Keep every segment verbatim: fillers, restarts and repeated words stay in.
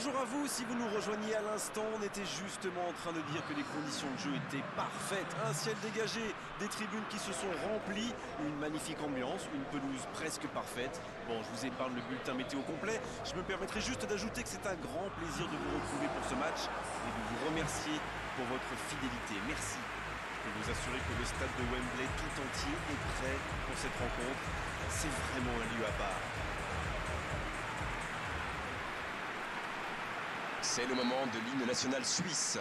Bonjour à vous, si vous nous rejoignez à l'instant, on était justement en train de dire que les conditions de jeu étaient parfaites. Un ciel dégagé, des tribunes qui se sont remplies, une magnifique ambiance, une pelouse presque parfaite. Bon, je vous épargne le bulletin météo complet. Je me permettrai juste d'ajouter que c'est un grand plaisir de vous retrouver pour ce match et de vous remercier pour votre fidélité. Merci. Je peux vous assurer que le stade de Wembley tout entier est prêt pour cette rencontre. C'est vraiment un lieu à part. C'est le moment de l'hymne national suisse.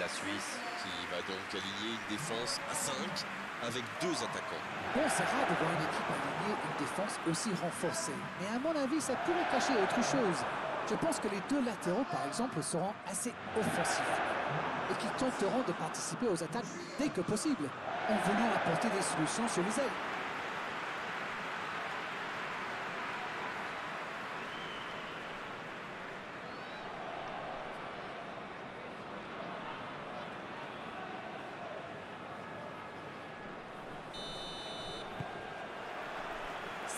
La Suisse qui va donc aligner une défense à cinq avec deux attaquants. Bon, ça rare de voir une équipe aligner une défense aussi renforcée. Mais à mon avis, ça pourrait cacher autre chose. Je pense que les deux latéraux, par exemple, seront assez offensifs et qu'ils tenteront de participer aux attaques dès que possible, en venant apporter des solutions sur les ailes.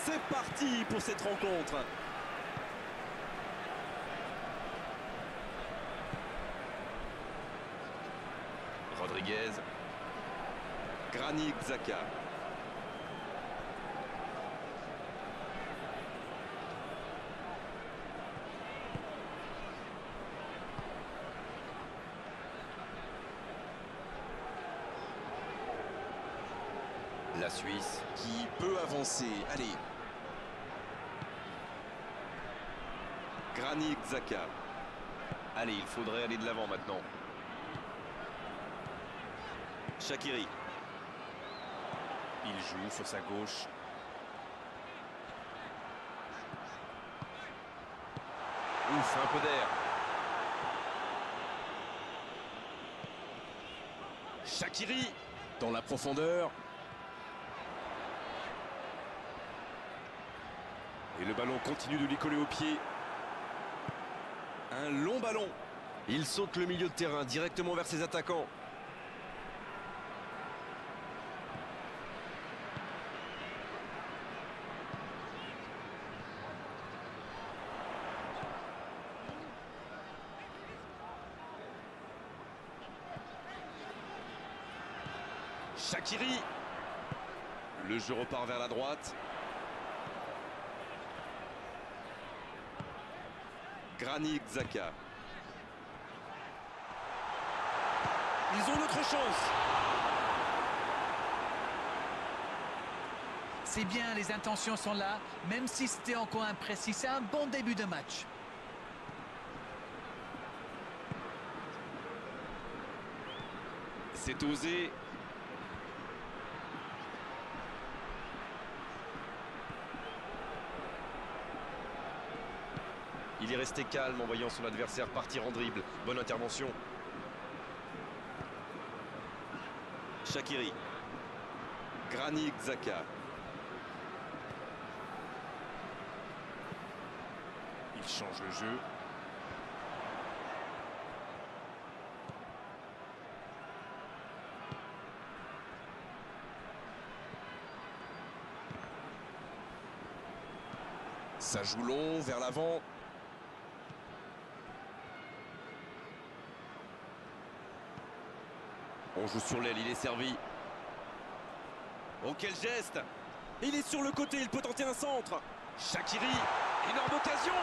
C'est parti pour cette rencontre. Rodriguez. Granit Xhaka. La Suisse qui peut avancer. Allez. Granit Xhaka. Allez, il faudrait aller de l'avant maintenant. Shaqiri. Il joue sur sa gauche. Ouf, un peu d'air. Shaqiri dans la profondeur. Et le ballon continue de lui coller au pied. Un long ballon. Il saute le milieu de terrain directement vers ses attaquants. Shaqiri. Le jeu repart vers la droite. Granit Xhaka. Ils ont notre chance. C'est bien, les intentions sont là, même si c'était encore imprécis. C'est un bon début de match. C'est osé. Il est resté calme en voyant son adversaire partir en dribble. Bonne intervention. Shaqiri. Granit Xhaka. Il change le jeu. Ça joue long vers l'avant. On joue sur l'aile, il est servi. Oh, quel geste! Il est sur le côté, il peut tenter un centre. Shaqiri, énorme occasion!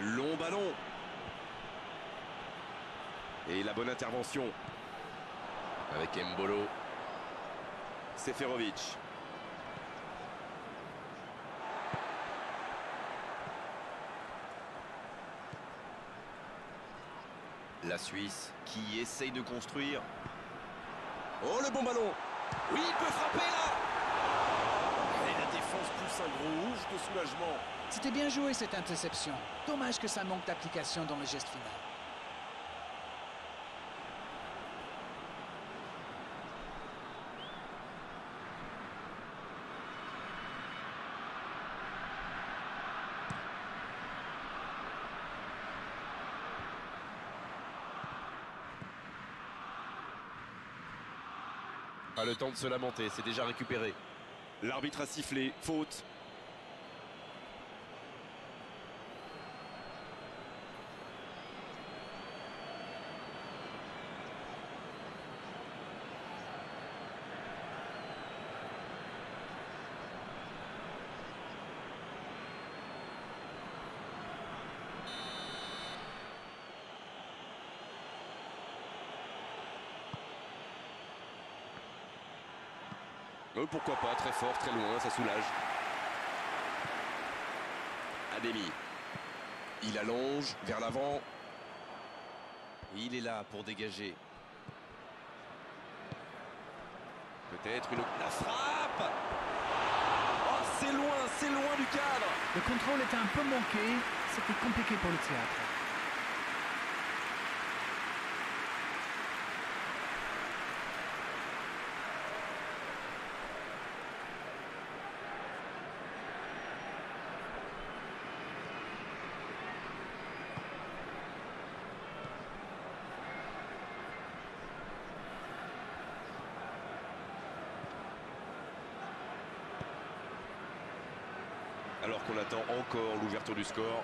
Long ballon. Et la bonne intervention. Avec Embolo. Seferovic. La Suisse qui essaye de construire. Oh, le bon ballon. Oui, il peut frapper là. Et la défense pousse un gros ouf de soulagement. C'était bien joué cette interception. Dommage que ça manque d'application dans le geste final. Pas le temps de se lamenter, c'est déjà récupéré. L'arbitre a sifflé, faute. Euh, pourquoi pas, très fort, très loin, ça soulage. Adémi. Il allonge vers l'avant. Il est là pour dégager. Peut-être une... La frappe! Oh, c'est loin, c'est loin du cadre! Le contrôle était un peu manqué, c'était compliqué pour le théâtre. Alors qu'on attend encore l'ouverture du score.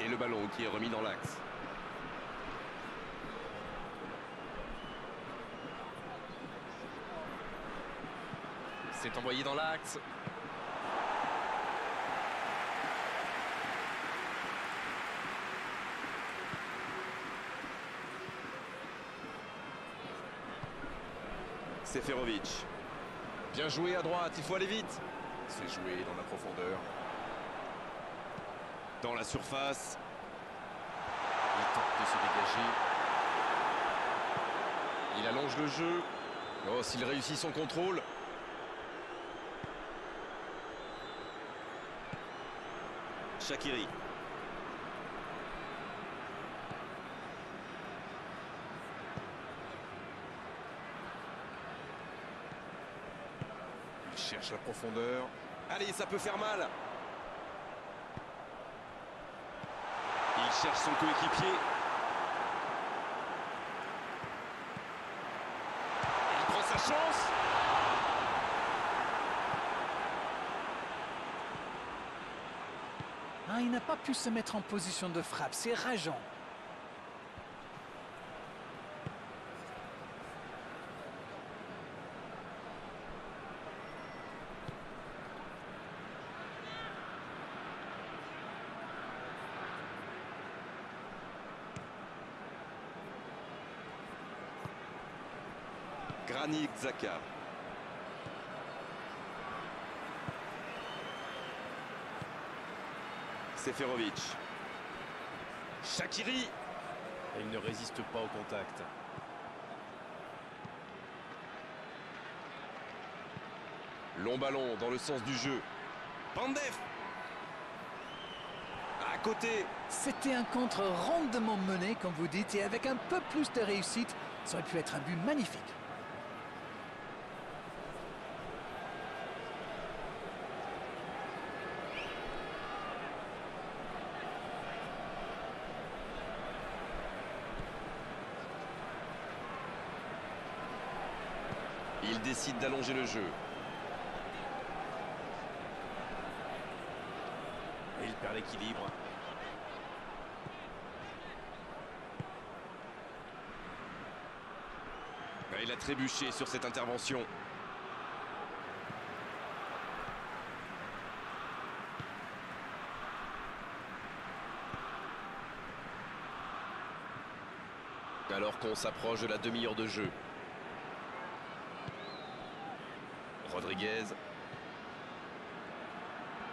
Et le ballon qui est remis dans l'axe. C'est envoyé dans l'axe. Seferovic. Bien joué à droite, il faut aller vite. C'est joué dans la profondeur. Dans la surface. Il tente de se dégager. Il allonge le jeu. Oh, s'il réussit son contrôle. Shaqiri. Cherche la profondeur. Allez, ça peut faire mal. Il cherche son coéquipier. Il prend sa chance. Ah, il n'a pas pu se mettre en position de frappe, c'est rageant. Granit Xhaka. Seferovic. Shaqiri. Il ne résiste pas au contact. Long ballon dans le sens du jeu. Pandev. À côté. C'était un contre rondement mené, comme vous dites, et avec un peu plus de réussite, ça aurait pu être un but magnifique. Il décide d'allonger le jeu. Et il perd l'équilibre. Il a trébuché sur cette intervention. alors qu'on s'approche de la demi-heure de jeu. Rodriguez.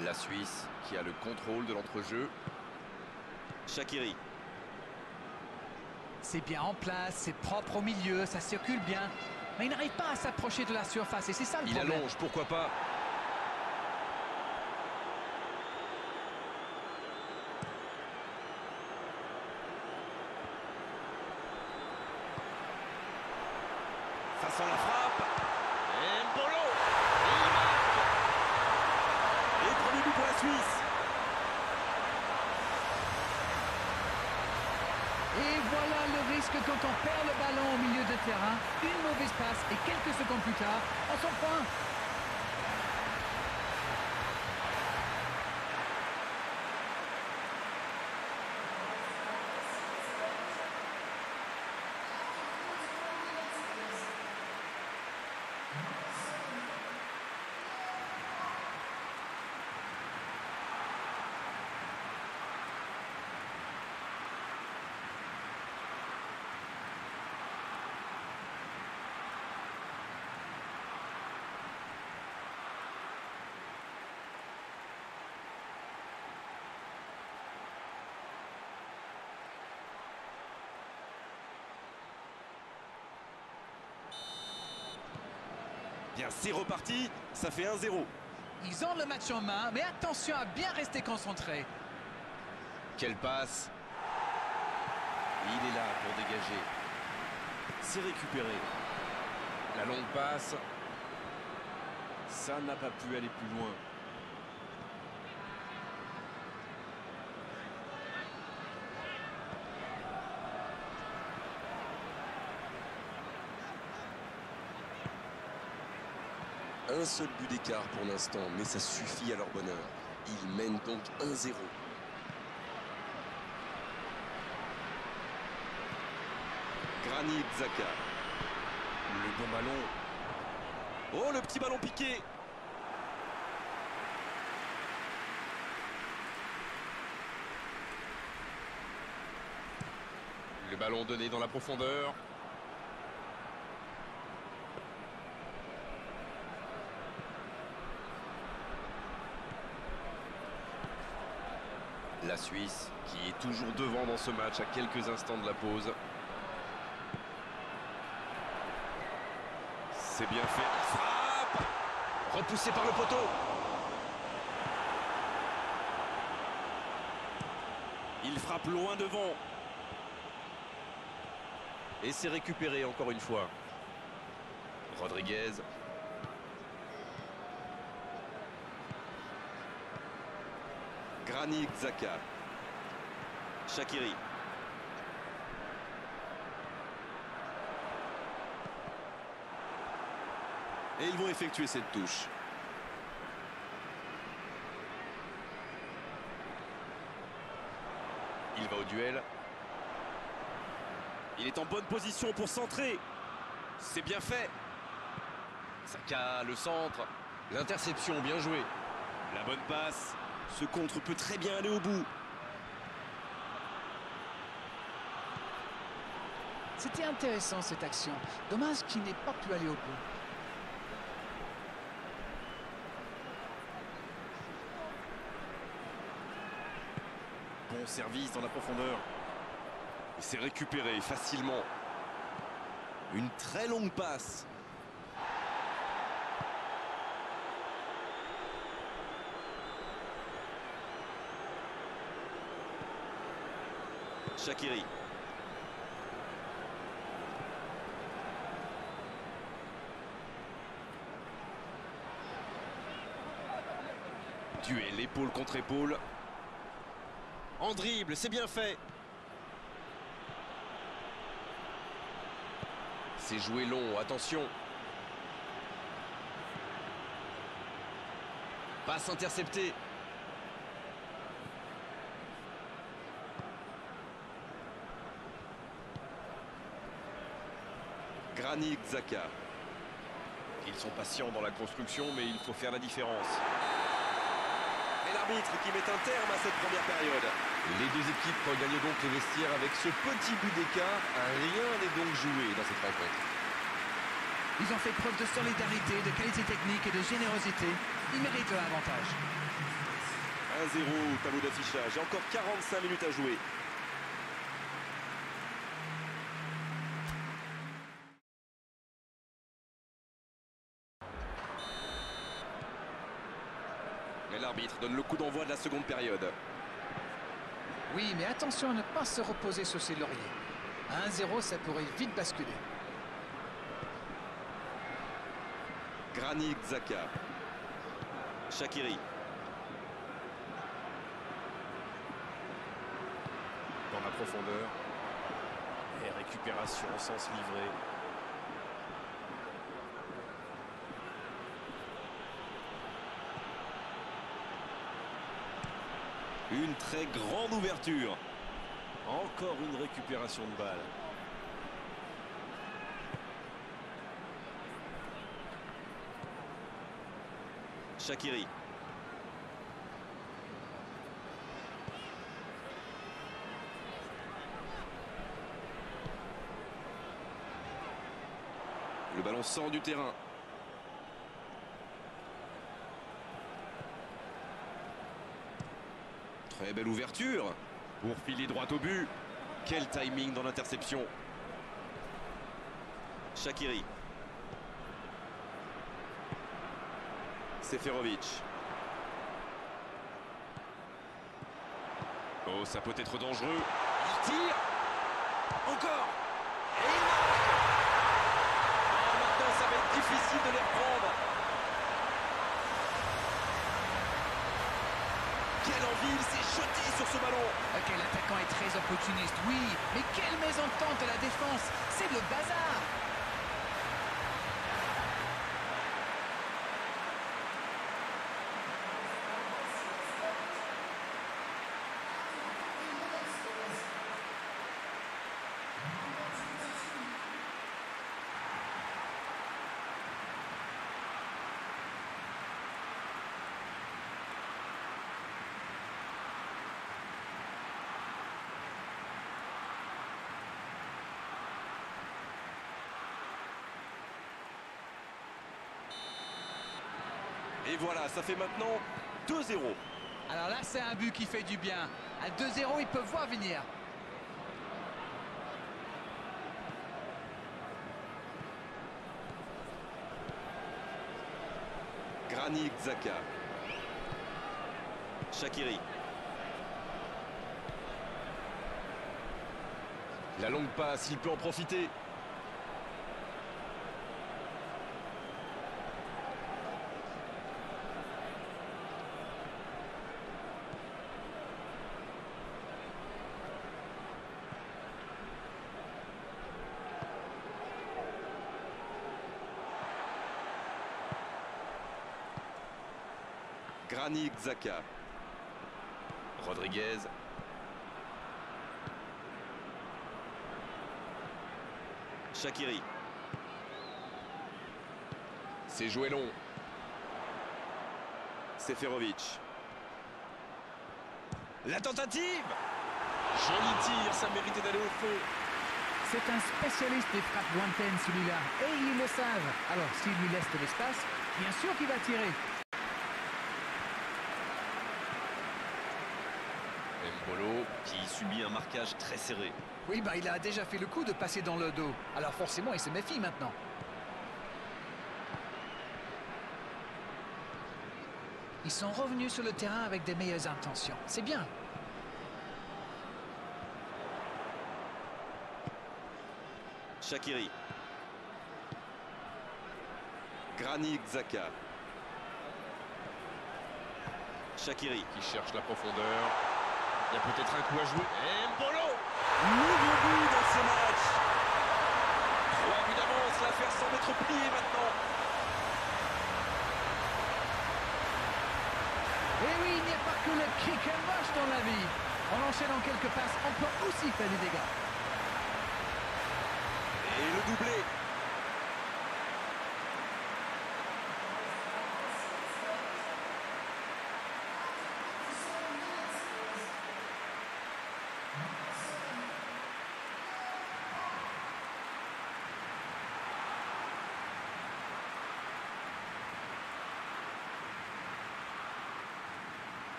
La Suisse qui a le contrôle de l'entrejeu. Shaqiri. C'est bien en place, c'est propre au milieu, ça circule bien. Mais il n'arrive pas à s'approcher de la surface et c'est ça le problème. Il allonge, pourquoi pas. Ça sent la frappe. Embolo. Il marque. Et premier but pour la Suisse. Et voilà le risque quand on perd le ballon au milieu de terrain. Une mauvaise passe et quelques secondes plus tard, on s'en prend. Bien, c'est reparti, ça fait un zéro. Ils ont le match en main, mais attention à bien rester concentré. Quelle passe. Il est là pour dégager. C'est récupéré. La longue passe. Ça n'a pas pu aller plus loin. Un seul but d'écart pour l'instant, mais ça suffit à leur bonheur. Ils mènent donc un zéro. Granit Xhaka. Le bon ballon. Oh, le petit ballon piqué. Le ballon donné dans la profondeur. La Suisse qui est toujours devant dans ce match à quelques instants de la pause. C'est bien fait. Frappe ! Repoussé par le poteau. Il frappe loin devant. Et c'est récupéré encore une fois. Rodriguez. Granit Xhaka. Shaqiri. Et ils vont effectuer cette touche. Il va au duel. Il est en bonne position pour centrer. C'est bien fait. Xhaka, le centre. L'interception, bien joué. La bonne passe. Ce contre peut très bien aller au bout. C'était intéressant cette action. Dommage qu'il n'ait pas pu aller au bout. Bon service dans la profondeur. Il s'est récupéré facilement. Une très longue passe. Shaqiri. Duel épaule contre épaule. En dribble, c'est bien fait. C'est joué long, attention. Passe interceptée. Granit Xhaka. Ils sont patients dans la construction, mais il faut faire la différence. Et l'arbitre qui met un terme à cette première période. Les deux équipes regagnent donc les vestiaires avec ce petit but d'écart. Rien n'est donc joué dans cette rencontre. Ils ont fait preuve de solidarité, de qualité technique et de générosité. Ils méritent un avantage. un zéro au tableau d'affichage. Encore quarante-cinq minutes à jouer. Et l'arbitre donne le coup d'envoi de la seconde période. Oui, mais attention à ne pas se reposer sur ses lauriers. À un zéro, ça pourrait vite basculer. Granit Xhaka. Shaqiri. Dans la profondeur. Et récupération au sens livré. Une très grande ouverture. Encore une récupération de balle. Shaqiri. Le ballon sort du terrain. Très belle ouverture pour filer droit au but. Quel timing dans l'interception. Shaqiri. Seferovic. Oh, ça peut être dangereux. Il tire. Encore. Et il marque. Oh, maintenant, ça va être difficile de les reprendre. Quelle envie, il s'est jeté sur ce ballon. Quel attaquant est très opportuniste, oui, mais quelle mésentente à la défense. C'est le bazar. Et voilà, ça fait maintenant deux zéro. Alors là, c'est un but qui fait du bien. À deux zéro, ils peuvent voir venir. Granit Xhaka. Shaqiri. La longue passe, il peut en profiter. Granit Xhaka. Rodriguez. Shaqiri. C'est joué long. Seferovic. La tentative. Joli tir, ça méritait d'aller au fond. C'est un spécialiste des frappes lointaines celui-là. Et ils le savent. Alors s'il lui laisse de l'espace, bien sûr qu'il va tirer. Embolo qui subit un marquage très serré. Oui, bah il a déjà fait le coup de passer dans le dos. Alors forcément, il se méfie maintenant. Ils sont revenus sur le terrain avec des meilleures intentions. C'est bien. Shaqiri. Granit Xhaka. Shaqiri qui cherche la profondeur. Il y a peut-être un coup à jouer. Embolo. Nouveau but dans ce match. Trois buts d'avance, l'affaire semble être pliée maintenant. Et oui, il n'y a pas que le kick and rush dans la vie. En enchaînant quelques passes, on peut aussi faire des dégâts. Et le doublé.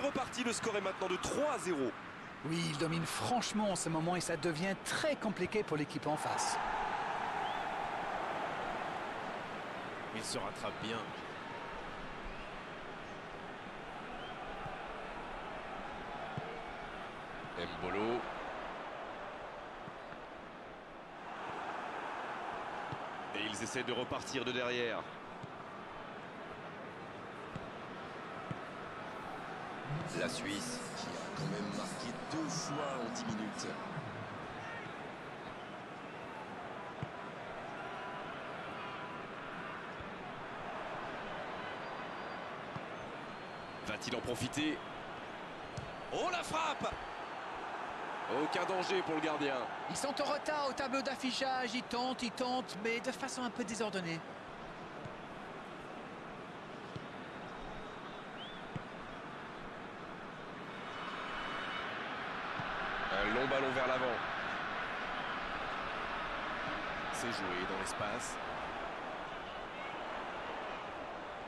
c'est reparti, le score est maintenant de trois à zéro. Oui, il domine franchement en ce moment et ça devient très compliqué pour l'équipe en face. Il se rattrape bien. Embolo. Et ils essaient de repartir de derrière. La Suisse qui a quand même marqué deux fois en dix minutes. Va-t-il en profiter? Oh, la frappe! Aucun danger pour le gardien. Ils sont en retard au tableau d'affichage. Ils tentent, ils tentent, mais de façon un peu désordonnée. Un long ballon vers l'avant. C'est joué dans l'espace.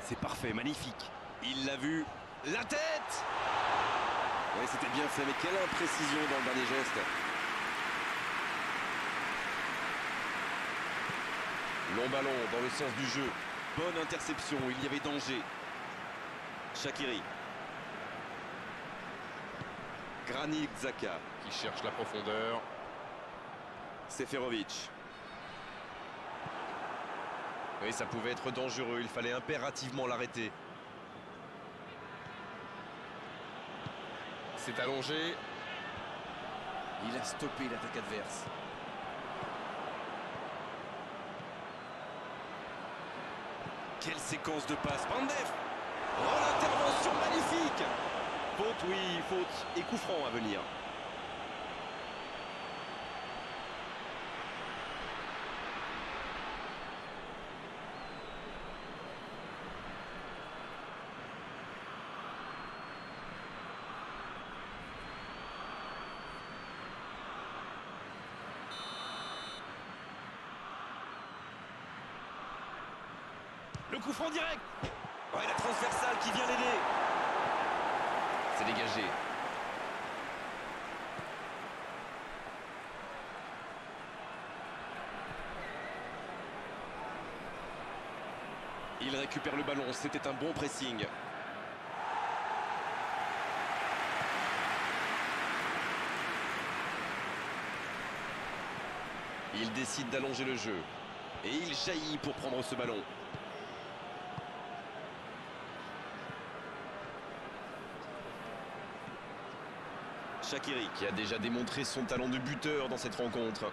C'est parfait, magnifique. Il l'a vu. La tête! Ouais, c'était bien fait, mais quelle imprécision dans le dernier geste. Long ballon dans le sens du jeu. Bonne interception, il y avait danger. Shaqiri. Granit Xhaka qui cherche la profondeur. Seferovic. Oui, ça pouvait être dangereux, il fallait impérativement l'arrêter. C'est allongé. Il a stoppé l'attaque adverse. Quelle séquence de passe. Pandev. Oh, l'intervention magnifique. Faute, oui, faute et coup franc à venir. Le coup franc direct. Ouais, la transversale qui vient l'aider. C'est dégagé. Il récupère le ballon, c'était un bon pressing. Il décide d'allonger le jeu. Et il jaillit pour prendre ce ballon. Shaqiri qui a déjà démontré son talent de buteur dans cette rencontre.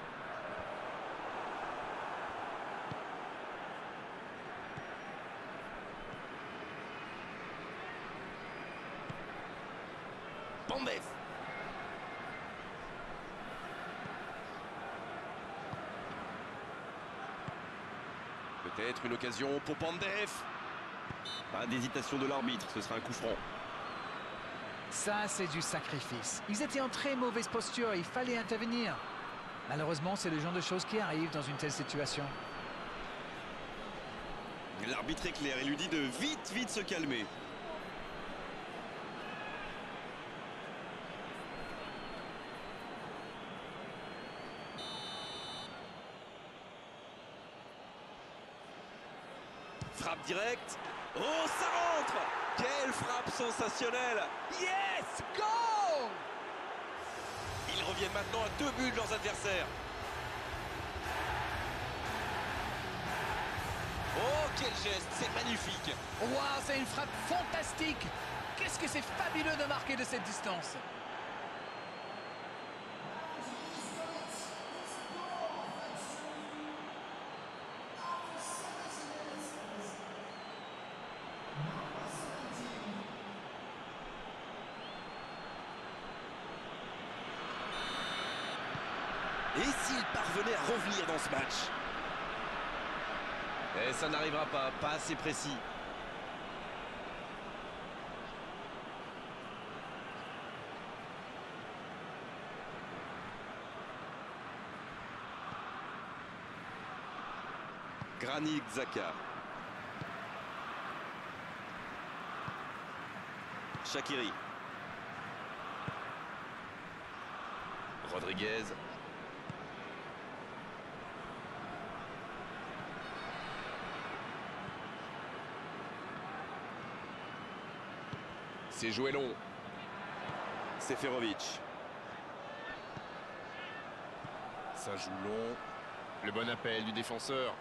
Pandev. Peut-être une occasion pour Pandev. Pas d'hésitation de l'arbitre, ce sera un coup franc. Ça, c'est du sacrifice. Ils étaient en très mauvaise posture, il fallait intervenir. Malheureusement, c'est le genre de choses qui arrivent dans une telle situation. L'arbitre est clair, il lui dit de vite, vite se calmer. Frappe directe. Oh, ça rentre! Quelle frappe sensationnelle! Yes! Go! Ils reviennent maintenant à deux buts de leurs adversaires. Oh, quel geste! C'est magnifique! Waouh, c'est une frappe fantastique! Qu'est-ce que c'est fabuleux de marquer de cette distance! Et s'il parvenait à revenir dans ce match? Et ça n'arrivera pas, pas assez précis. Granit Xhaka. Shaqiri. Rodriguez. C'est joué long. Seferovic. Ça joue long. Le bon appel du défenseur.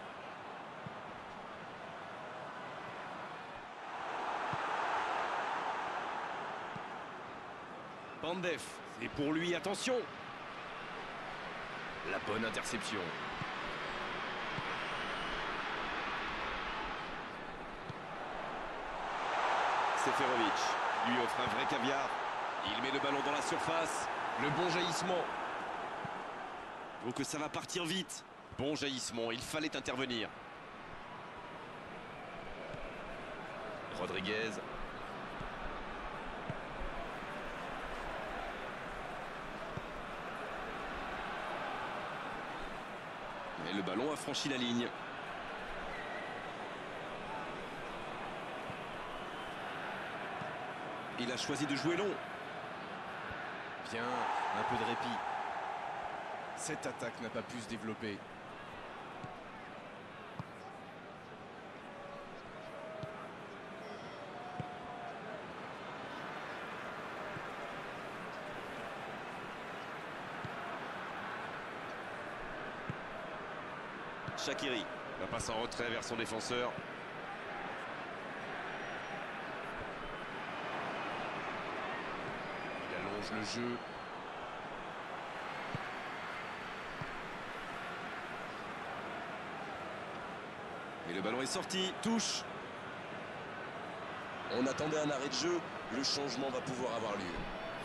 Pandev. Et pour lui, attention. La bonne interception. Seferovic. Lui offre un vrai caviar. Il met le ballon dans la surface. Le bon jaillissement. Donc ça va partir vite. Bon jaillissement, il fallait intervenir. Rodriguez. Et le ballon a franchi la ligne. Il a choisi de jouer long. Bien, un peu de répit. Cette attaque n'a pas pu se développer. Shaqiri la passe en retrait vers son défenseur. Le jeu. Et le ballon est sorti. Touche. On attendait un arrêt de jeu. Le changement va pouvoir avoir lieu.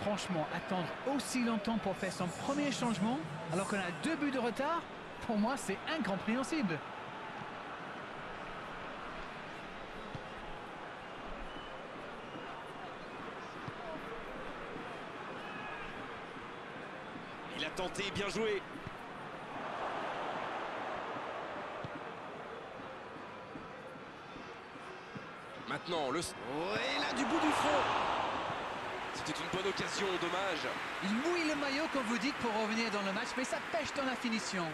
Franchement, attendre aussi longtemps pour faire son premier changement, alors qu'on a deux buts de retard, pour moi, c'est incompréhensible. Il a tenté, bien joué. Maintenant, le... Oh, et là, du bout du front. C'était une bonne occasion, dommage. Il mouille le maillot, comme vous dites, pour revenir dans le match, mais ça pêche dans la finition.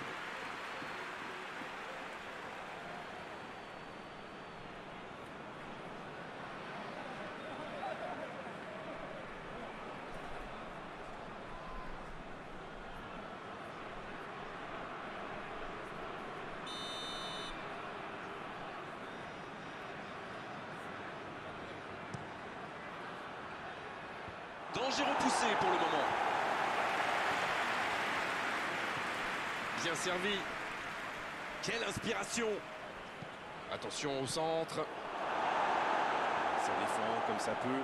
Danger repoussé pour le moment. Bien servi. Quelle inspiration. Attention au centre. Ça défend comme ça peut.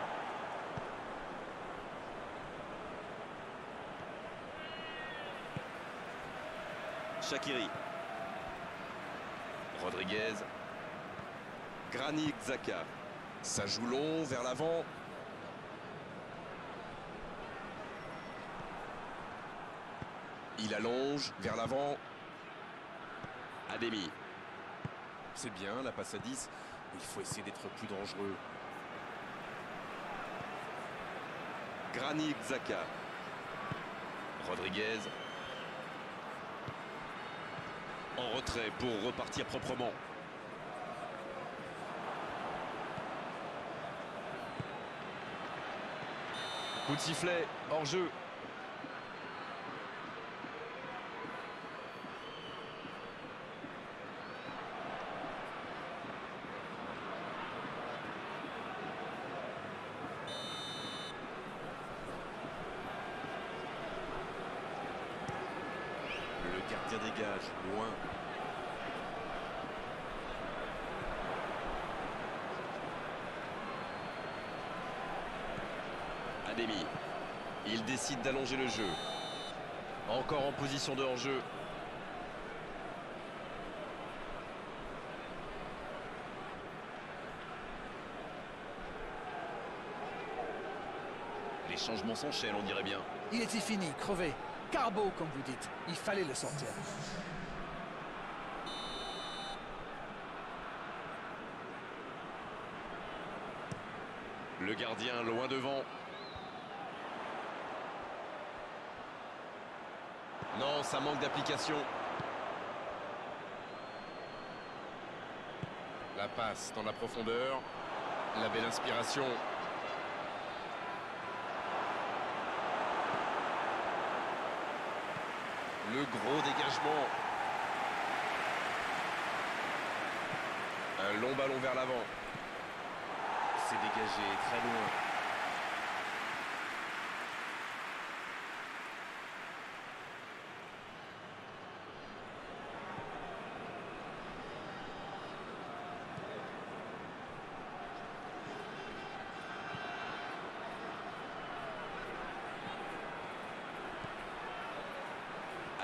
Shaqiri. Rodriguez. Granit Xhaka. Ça joue long vers l'avant. Il allonge vers l'avant. Adémi. C'est bien, la passe à dix. Il faut essayer d'être plus dangereux. Granit Xhaka. Rodriguez. En retrait pour repartir proprement. Coup de sifflet, hors jeu. Gardien dégage, loin. Adémi. Il décide d'allonger le jeu. Encore en position de hors-jeu. Les changements s'enchaînent, on dirait bien. Il était fini, crevé. Carbo, comme vous dites. Il fallait le sortir. Le gardien loin devant. Non, ça manque d'application. La passe dans la profondeur. La belle inspiration. Le gros dégagement. Un long ballon vers l'avant. C'est dégagé très loin.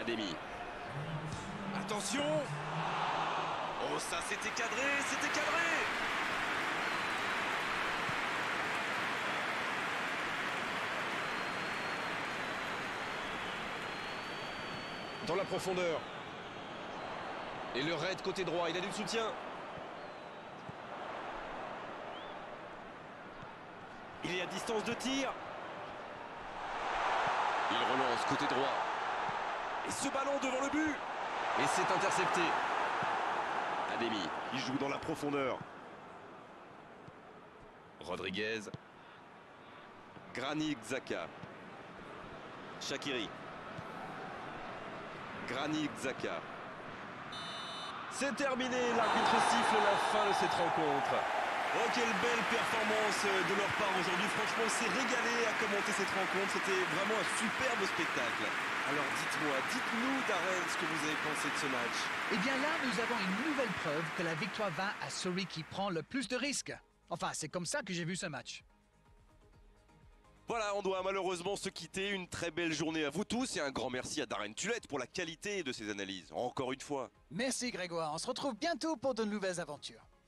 Adémi. Attention. Oh, ça, c'était cadré, c'était cadré. Dans la profondeur. Et le raid côté droit, il a du soutien. Il est à distance de tir. Il relance côté droit. Et ce ballon devant le but. Et c'est intercepté. Adémi, il joue dans la profondeur. Rodriguez. Granit Xhaka. Shaqiri. Granit Xhaka. C'est terminé, l'arbitre siffle la fin de cette rencontre. Oh, quelle belle performance de leur part aujourd'hui. Franchement, on s'est régalé à commenter cette rencontre. C'était vraiment un superbe spectacle. Alors dites-moi, dites-nous, Darren, ce que vous avez pensé de ce match. Eh bien là, nous avons une nouvelle preuve que la victoire va à celui qui prend le plus de risques. Enfin, c'est comme ça que j'ai vu ce match. Voilà, on doit malheureusement se quitter. Une très belle journée à vous tous et un grand merci à Darren Tulette pour la qualité de ses analyses, encore une fois. Merci Grégoire, on se retrouve bientôt pour de nouvelles aventures.